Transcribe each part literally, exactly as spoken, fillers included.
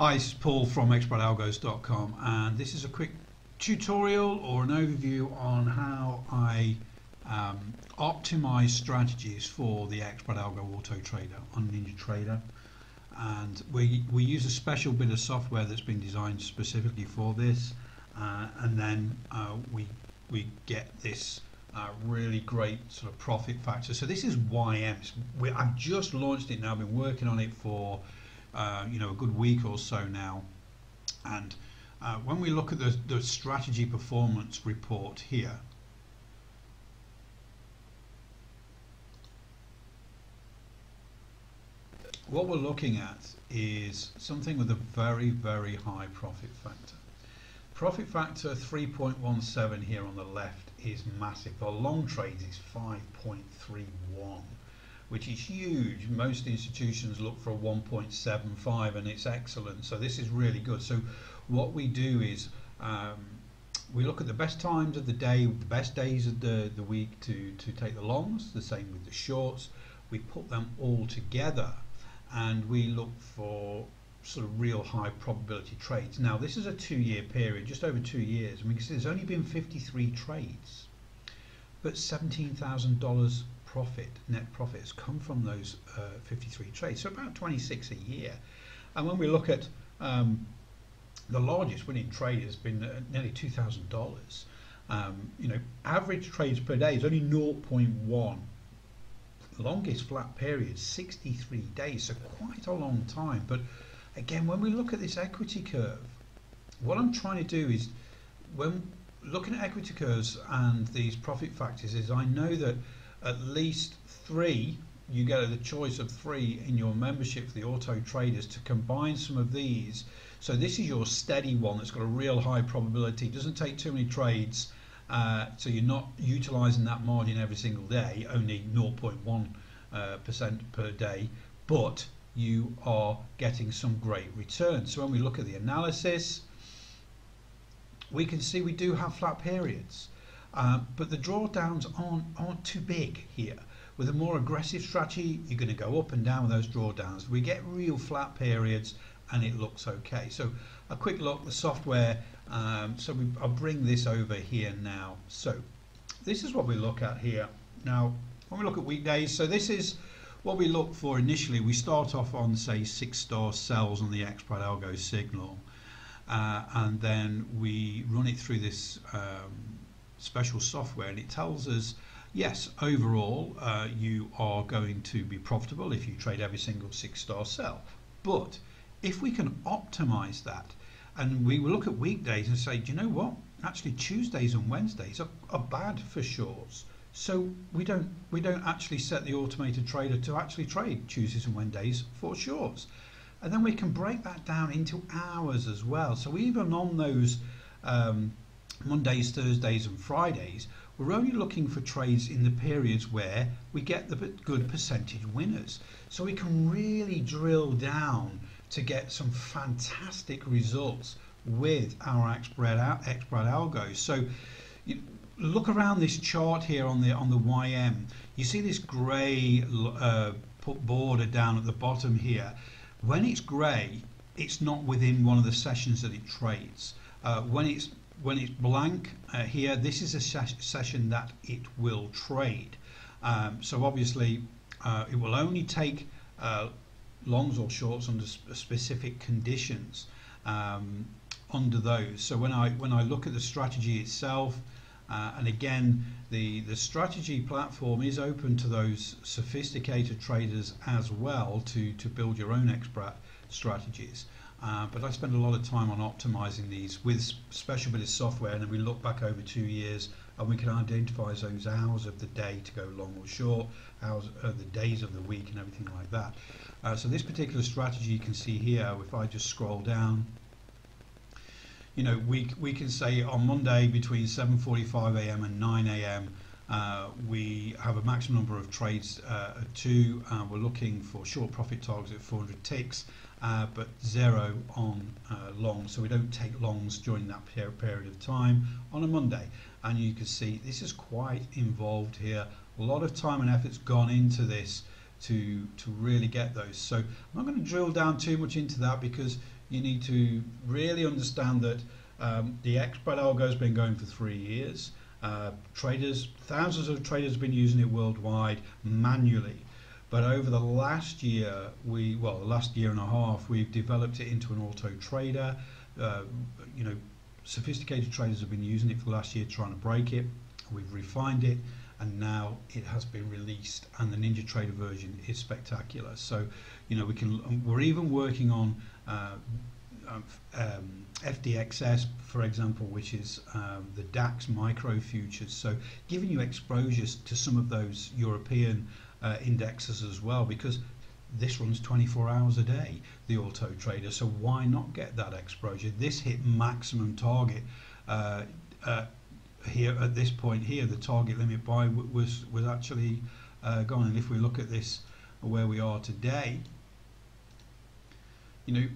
Hi, this is Paul from x brat algos dot com, and this is a quick tutorial or an overview on how I um, optimize strategies for the xBrat Algo Auto Trader on NinjaTrader. And we, we use a special bit of software that's been designed specifically for this, uh, and then uh, we, we get this Uh, really great sort of profit factor. So this is Y M. We, I've just launched it now. I've been working on it for uh, you know, a good week or so now. And uh, when we look at the, the strategy performance report here, what we're looking at is something with a very, very high profit factor. Profit factor three point one seven here on the left is massive. For long trades is five point three one, which is huge. Most institutions look for a one point seven five, and it's excellent. So this is really good. So what we do is um, we look at the best times of the day, the best days of the, the week to, to take the longs, the same with the shorts. We put them all together and we look for sort of real high probability trades. Now this is a two-year period, just over two years, and we can see there's only been fifty-three trades, but seventeen thousand dollars profit, net profit, has come from those uh, fifty-three trades, so about twenty-six a year. And when we look at um, the largest winning trade has been nearly two thousand dollars. Um, you know, average trades per day is only zero point one. Longest flat period, sixty-three days, so quite a long time. But again, when we look at this equity curve, what I'm trying to do is, when looking at equity curves and these profit factors, is I know that at least three, you get the choice of three in your membership for the auto traders to combine some of these. So this is your steady one that's got a real high probability, doesn't take too many trades, uh, so you're not utilizing that margin every single day, only zero point one percent uh, percent per day, but you are getting some great returns. So when we look at the analysis, we can see we do have flat periods, um, but the drawdowns aren't, aren't too big here. With a more aggressive strategy, you're going to go up and down with those drawdowns. We get real flat periods and it looks okay. So a quick look at the software. Um, so we, I'll bring this over here now. So this is what we look at here. Now when we look at weekdays, so this is what we look for initially. We start off on, say, six star sells on the xBrat Algo signal, uh, and then we run it through this um, special software, and it tells us, yes, overall uh, you are going to be profitable if you trade every single six star sell. But if we can optimize that, and we will look at weekdays and say, do you know what, actually Tuesdays and Wednesdays are, are bad for shorts. So we don't we don't actually set the automated trader to actually trade Tuesdays and Wednesdays for shorts. And then we can break that down into hours as well. So even on those um, Mondays, Thursdays and Fridays, we're only looking for trades in the periods where we get the good percentage winners. So we can really drill down to get some fantastic results with our xBrat Algos. So you look around this chart here on the on the Y M. You see this grey uh, border down at the bottom here. When it's grey, it's not within one of the sessions that it trades. Uh, when it's when it's blank uh, here, this is a ses session that it will trade. Um, so obviously, uh, it will only take uh, longs or shorts under sp specific conditions um, under those. So when I when I look at the strategy itself. Uh, and again, the, the strategy platform is open to those sophisticated traders as well to, to build your own xBrat strategies. Uh, but I spend a lot of time on optimizing these with special bit of software, and then we look back over two years and we can identify those hours of the day to go long or short, hours of the days of the week and everything like that. Uh, so this particular strategy you can see here, if I just scroll down, you know, we, we can say on Monday between seven forty-five a m and nine a m uh, we have a maximum number of trades uh, of two. Uh, we're looking for short profit targets at four hundred ticks, uh, but zero on uh, long. So we don't take longs during that per period of time on a Monday. And you can see this is quite involved here. A lot of time and effort's gone into this to, to really get those. So I'm not going to drill down too much into that because you need to really understand that um, the xBrat algo has been going for three years. Uh, traders, thousands of traders have been using it worldwide manually. But over the last year, we well, the last year and a half, we've developed it into an auto trader. Uh, you know, sophisticated traders have been using it for the last year, trying to break it. We've refined it, and now it has been released, and the NinjaTrader version is spectacular. So, you know, we can we're even working on uh, um, F D X S, for example, which is um, the DAX micro futures. So, giving you exposures to some of those European Uh, indexes as well, because this runs twenty-four hours a day, the auto trader. So why not get that exposure? This hit maximum target uh, uh, here at this point here. The target limit buy was was actually uh, gone. And if we look at this, where we are today, you know,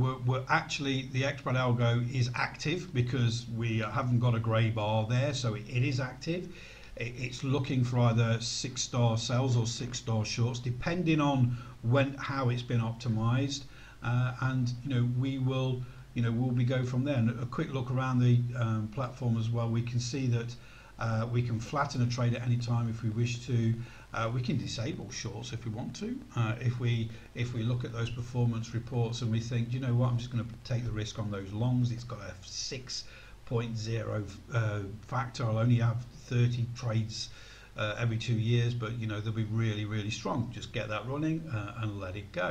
we're, we're actually the xBrat algo is active because we haven't got a grey bar there, so it, it is active. It's looking for either six star sells or six star shorts, depending on when how it's been optimized, uh, and you know we will you know we'll be go from there. And a quick look around the um, platform as well, we can see that uh, we can flatten a trade at any time if we wish to. Uh, we can disable shorts if we want to. Uh, if we if we look at those performance reports and we think, you know what, I'm just going to take the risk on those longs. It's got a six. zero point zero uh, factor. I'll only have thirty trades uh, every two years, but you know they'll be really, really strong. Just get that running uh, and let it go.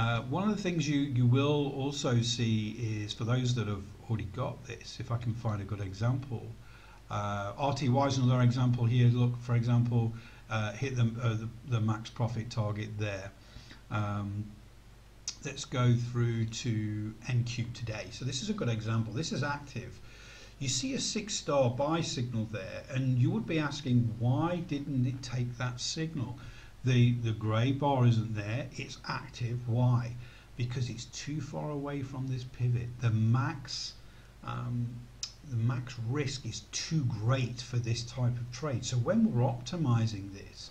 Uh, one of the things you you will also see is, for those that have already got this, if I can find a good example, uh, R T Y is another example here. Look, for example, uh, hit the, uh, the the max profit target there. Um, Let's go through to N Q today. So this is a good example. This is active. You see a six-star buy signal there, and you would be asking, why didn't it take that signal? The the grey bar isn't there. It's active. Why? Because it's too far away from this pivot. The max um, the max risk is too great for this type of trade. So when we're optimizing this,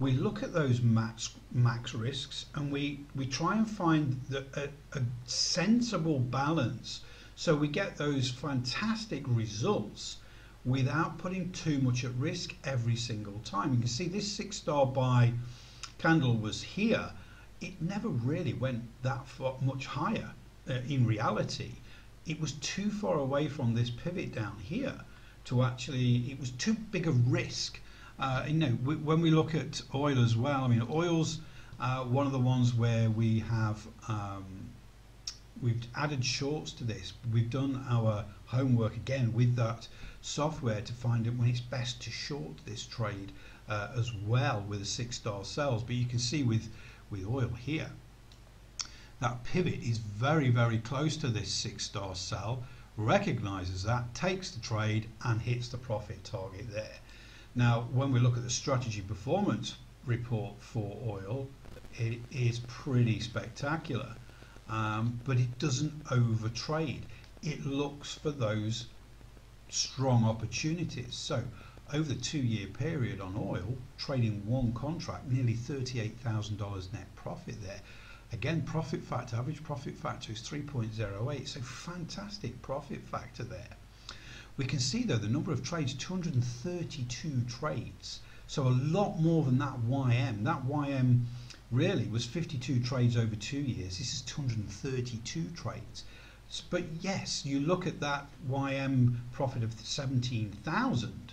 we look at those max max risks, and we we try and find the, a, a sensible balance, so we get those fantastic results without putting too much at risk every single time. You can see this six star buy candle was here. It never really went that far, much higher. Uh, in reality, it was too far away from this pivot down here to actually, it was too big a risk. Uh, you know, we, when we look at oil as well, I mean, oil's uh, one of the ones where we have um, we've added shorts to this. We've done our homework again with that software to find out when it's best to short this trade uh, as well with the six-star sells. But you can see with with oil here, that pivot is very, very close to this six-star sell. Recognizes that, takes the trade, and hits the profit target there. Now, when we look at the strategy performance report for oil, it is pretty spectacular, um, but it doesn't overtrade. It looks for those strong opportunities. So over the two-year period on oil, trading one contract, nearly thirty-eight thousand dollars net profit there. Again, profit factor, average profit factor is three point zero eight, so fantastic profit factor there. We can see though the number of trades, two hundred thirty-two trades, so a lot more than that Y M. That Y M really was fifty-two trades over two years. This is two hundred thirty-two trades. But yes, you look at that Y M profit of seventeen thousand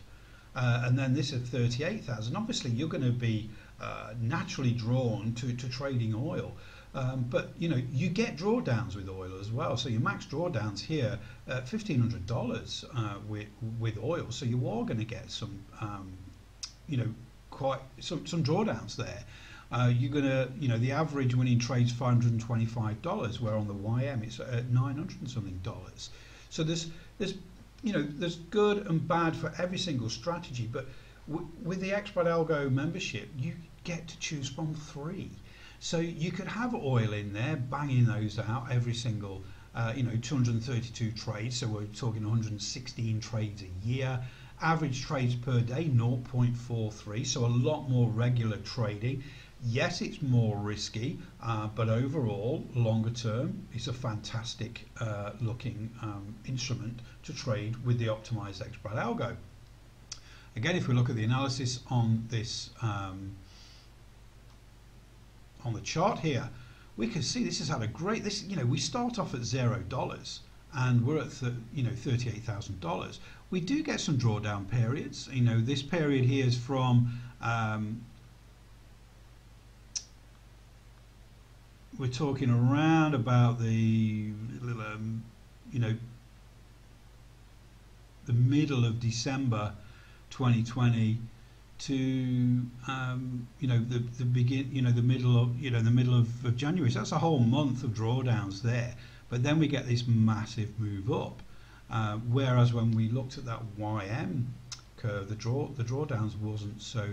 uh, and then this at thirty-eight thousand. Obviously, you're going to be uh, naturally drawn to, to trading oil. Um, but you know, you get drawdowns with oil as well. So your max drawdowns here, uh, fifteen hundred dollars uh, with with oil. So you are going to get some, um, you know, quite some some drawdowns there. Uh, you're going to, you know, the average winning trade's five hundred twenty-five dollars, where on the Y M it's at nine hundred and something dollars. So there's there's you know there's good and bad for every single strategy. But w with the xBrat Algo membership, you get to choose from three. So you could have oil in there, banging those out every single, uh, you know, two hundred thirty-two trades. So we're talking one hundred sixteen trades a year. Average trades per day, zero point four three. So a lot more regular trading. Yes, it's more risky, uh, but overall, longer term, it's a fantastic uh, looking um, instrument to trade with the optimized xBrat algo. Again, if we look at the analysis on this um, on the chart here, we can see this has had a great. This you know we start off at zero dollars and we're at th you know thirty-eight thousand dollars. We do get some drawdown periods. You know this period here is from. Um, We're talking around about the, um, you know, the middle of December, twenty twenty, to um, you know the the begin, you know the middle of you know the middle of, of January. So that's a whole month of drawdowns there. But then we get this massive move up. Uh, whereas when we looked at that Y M curve, the draw the drawdowns wasn't so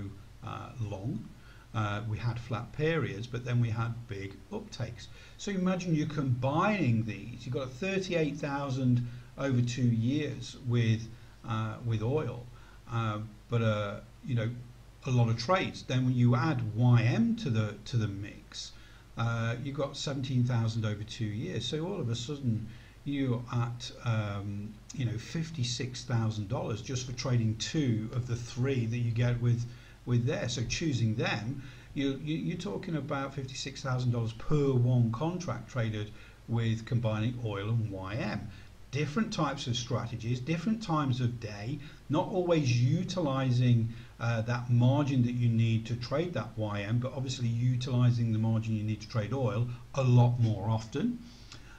uh, long. Uh, we had flat periods, but then we had big uptakes. So imagine you're combining these. You've got thirty-eight thousand over two years with uh, with oil, uh, but uh, you know a lot of trades. Then when you add Y M to the to the mix, uh, you've got seventeen thousand over two years. So all of a sudden you're at um, you know fifty-six thousand dollars just for trading two of the three that you get with. With there, so choosing them, you, you you're talking about fifty-six thousand dollars per one contract traded with combining oil and Y M. Different types of strategies, different times of day, not always utilizing uh, that margin that you need to trade that Y M, but obviously utilizing the margin you need to trade oil a lot more often.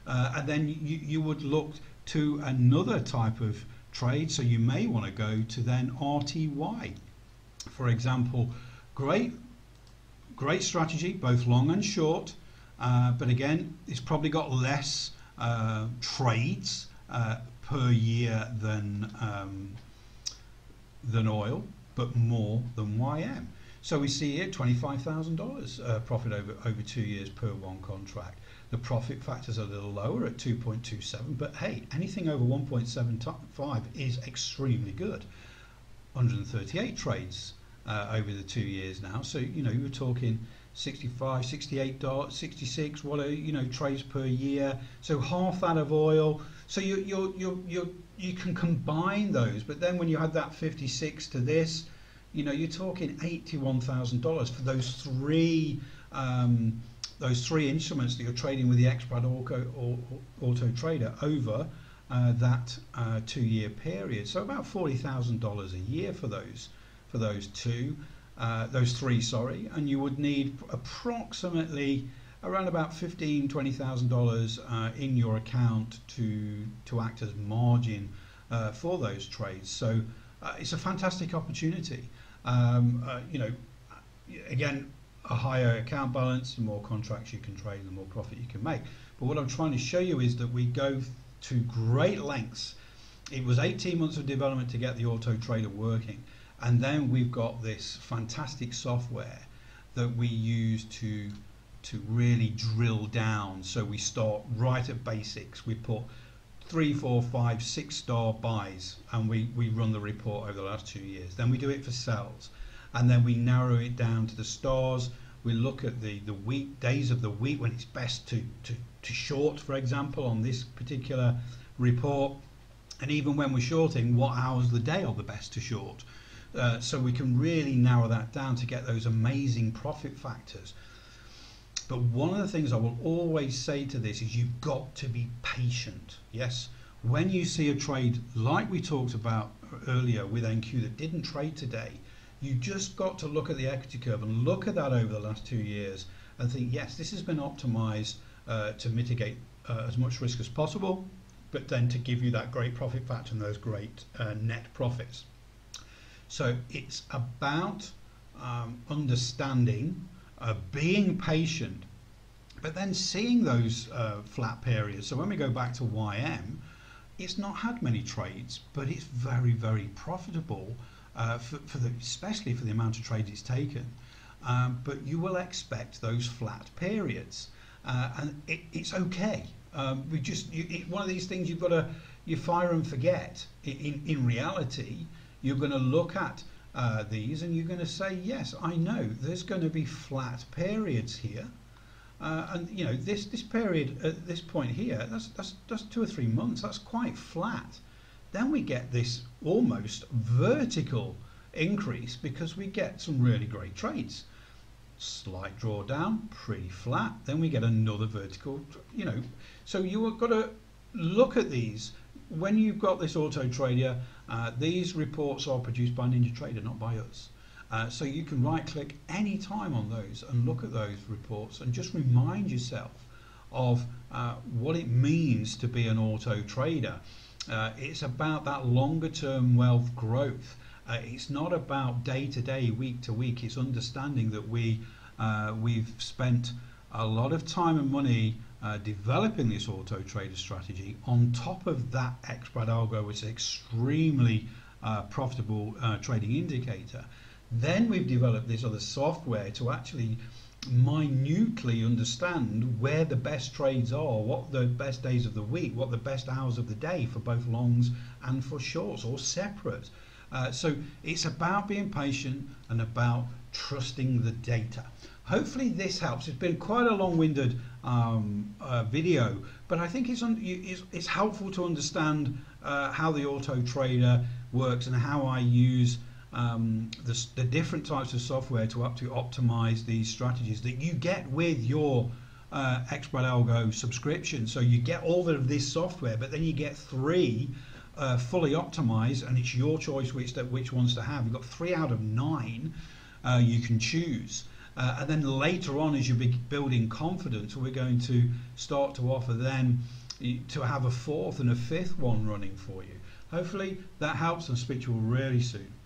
Uh, and then you you would look to another type of trade, so you may want to go to then R T Y. For example, great, great strategy, both long and short. Uh, but again, it's probably got less uh, trades uh, per year than um, than oil, but more than Y M. So we see here twenty-five thousand dollars uh, profit over over two years per one contract. The profit factor's a little lower at two point two seven, but hey, anything over one point seven five is extremely good. one hundred thirty-eight trades uh, over the two years now, so you know you're talking sixty-five, sixty-eight, sixty-six, what are you know trades per year, so half that of oil. So you you you you you can combine those, but then when you add that fifty-six to this, you know you're talking eighty-one thousand dollars for those three um, those three instruments that you're trading with the xBrat Auto, or, or, Auto Trader over. Uh, that uh, two-year period, so about forty thousand dollars a year for those for those two, uh, those three, sorry, and you would need approximately around about fifteen, twenty thousand uh, dollars in your account to to act as margin uh, for those trades. So uh, it's a fantastic opportunity. Um, uh, you know, again, a higher account balance, the more contracts you can trade, the more profit you can make. But what I'm trying to show you is that we go to great lengths. It was eighteen months of development to get the Auto Trader working, and then we've got this fantastic software that we use to to really drill down. So we start right at basics. We put three, four, five, six star buys, and we we run the report over the last two years. Then we do it for sells, and then we narrow it down to the stars. We look at the the week, days of the week when it's best to to to short, for example, on this particular report, and even when we're shorting, what hours of the day are the best to short, uh, so we can really narrow that down to get those amazing profit factors. But one of the things I will always say to this is you've got to be patient. Yes, when you see a trade like we talked about earlier with N Q that didn't trade today, you just got to look at the equity curve and look at that over the last two years and think, yes, this has been optimized Uh, to mitigate uh, as much risk as possible, but then to give you that great profit factor and those great uh, net profits. So it's about um, understanding, uh, being patient, but then seeing those uh, flat periods. So when we go back to Y M, it's not had many trades, but it's very, very profitable, uh, for, for the, especially for the amount of trades it's taken. Um, but you will expect those flat periods. Uh, and it, it's okay. Um, we just you, it, one of these things you've got to you fire and forget. In in, in reality, you're going to look at uh, these, and you're going to say, yes, I know there's going to be flat periods here, uh, and you know this this period at this point here, that's that's that's two or three months. That's quite flat. Then we get this almost vertical increase because we get some really great trades. Slight drawdown, pretty flat. Then we get another vertical. You know, so you've got to look at these. When you've got this auto trader, uh, these reports are produced by NinjaTrader, not by us. Uh, so you can right click any time on those and look at those reports and just remind yourself of uh, what it means to be an auto trader. Uh, it's about that longer term wealth growth. Uh, it's not about day to day, week to week. It's understanding that we, uh, we've spent a lot of time and money Uh, developing this auto trader strategy. On top of that, xBrat Algo was an extremely uh, profitable uh, trading indicator. Then we've developed this other software to actually minutely understand where the best trades are, what the best days of the week, what the best hours of the day for both longs and for shorts, all separate. Uh, so it's about being patient and about trusting the data. Hopefully this helps. It's been quite a long-winded um, uh, video, but I think it's, un it's, it's helpful to understand uh, how the auto trader works and how I use um, the, the different types of software to, up to optimize these strategies that you get with your uh, xBrat Algo subscription. So you get all of this software, but then you get three uh, fully optimized, and it's your choice which, that, which ones to have. You've got three out of nine uh, you can choose. Uh, and then later on, as you're building confidence, we're going to start to offer then to have a fourth and a fifth one running for you. Hopefully that helps, and speak to you all really soon.